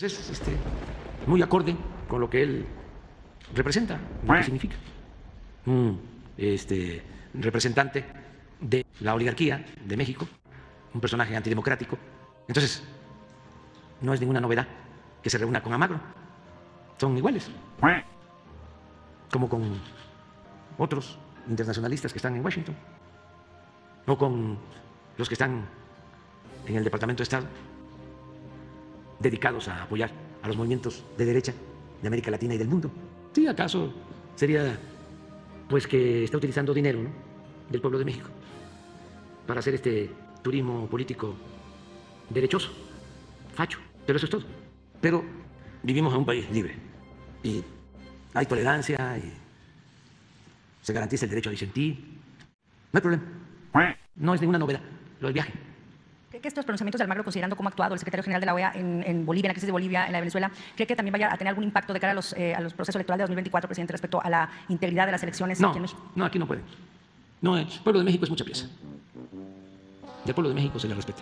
Pues es muy acorde con lo que él representa, lo que significa un representante de la oligarquía de México, un personaje antidemocrático. Entonces, no es ninguna novedad que se reúna con Almagro, son iguales, como con otros internacionalistas que están en Washington o con los que están en el Departamento de Estado dedicados a apoyar a los movimientos de derecha de América Latina y del mundo. ¿Sí acaso sería pues que está utilizando dinero, ¿no?, del pueblo de México para hacer este turismo político derechoso, facho? Pero eso es todo. Pero vivimos en un país libre y hay tolerancia y se garantiza el derecho a disentir. No hay problema. No es ninguna novedad lo del viaje. ¿Cree que estos pronunciamientos de Almagro, considerando cómo ha actuado el secretario general de la OEA en Bolivia, en la crisis de Bolivia, en la de Venezuela, cree que también vaya a tener algún impacto de cara a los procesos electorales de 2024, presidente, respecto a la integridad de las elecciones aquí en México? No, aquí no pueden. No, el pueblo de México es mucha pieza. Y al pueblo de México se le respeta.